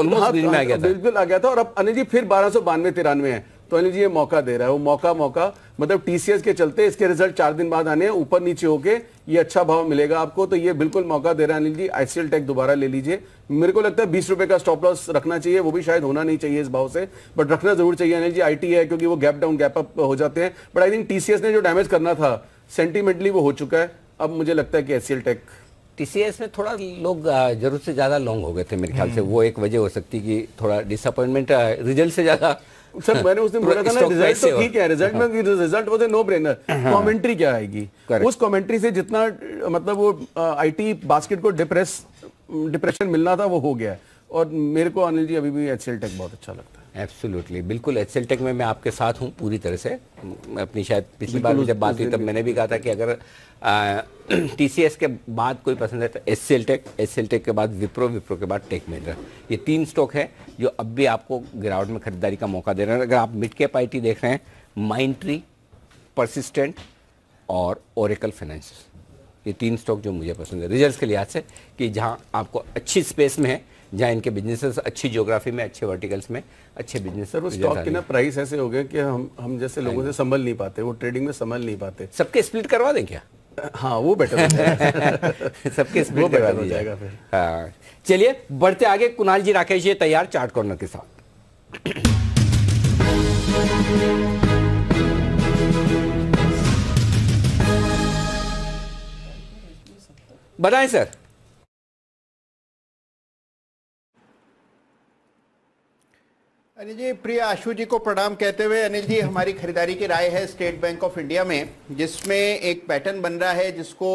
बिल्कुल आ गया था। और अब अनिल जी फिर 1292-93 है, तो अनिल जी ये मौका दे रहा है, वो मौका मतलब टीसीएस के चलते इसके रिजल्ट 4 दिन बाद आने हैं, ऊपर नीचे होके ये अच्छा भाव मिलेगा आपको, तो ये बिल्कुल मौका दे रहा है अनिल जी। आईसीएल टेक दोबारा ले लीजिए, मेरे को लगता है 20 रुपए का स्टॉप लॉस रखना चाहिए, वो भी शायद होना नहीं चाहिए इस भाव से, बट रखना जरूर चाहिए अनिल जी। आईटी है क्योंकि वो गैप डाउन गैप अप हो जाते हैं, बट आई थिंक टीसीएस ने जो डैमेज करना था सेंटिमेंटली वो हो चुका है। अब मुझे लगता है कि एचसीएल टेक टीसीएस में थोड़ा लोग जरूरत से ज़्यादा लॉन्ग हो गए थे मेरे ख्याल से, वो एक वजह हो सकती कि थोड़ा डिसअपॉइंटमेंट रिजल्ट से ज़्यादा। सर मैंने उस दिन बोला था ना, रिजल्ट तो ठीक है, रिजल्ट में result was a no brainer, commentary क्या आएगी, उस कमेंट्री से जितना मतलब वो आईटी बास्केट को डिप्रेशन मिलना था वो हो गया। और मेरे को अनिल जी अभी भी एचसीएल टेक बहुत अच्छा लगता है। एब्सोल्युटली बिल्कुल, एचसीएल टेक में मैं आपके साथ हूँ पूरी तरह से। अपनी शायद पिछली बार जब बात हुई तब मैंने भी कहा था कि अगर टीसीएस के बाद कोई पसंद है तो एचसीएल टेक के बाद विप्रो के बाद टेक महिंद्रा, ये 3 स्टॉक है जो अब भी आपको गिरावट में खरीदारी का मौका दे रहे हैं। अगर आप मिड कैप आईटी देख रहे हैं, माइंडट्री, पर्सिस्टेंट और ओरेकल फाइनेंस, ये 3 स्टॉक जो मुझे पसंद है रिजल्ट्स के लिहाज से, कि जहाँ आपको अच्छी स्पेस में है, जहाँ इनके बिजनेसेस अच्छी ज्योग्राफी में, अच्छे वर्टिकल्स में, अच्छे बिजनेस। सर वो स्टॉक के ना प्राइस ऐसे हो गए कि हम जैसे लोगों से संभल नहीं पाते, वो ट्रेडिंग में संभल नहीं पाते। सबके स्प्लिट करवा दें क्या? हाँ वो बेटर सबके स्प्लिट करवा दिया जाएगा फिर। हाँ चलिए बढ़ते आगे, कुणाल जी राकेश ये तैयार चार्ट कॉर्नर के साथ। बताएं सर। अनिल जी, प्रिय आशु जी को प्रणाम कहते हुए अनिल जी हमारी खरीदारी की राय है स्टेट बैंक ऑफ इंडिया में, जिसमें एक पैटर्न बन रहा है जिसको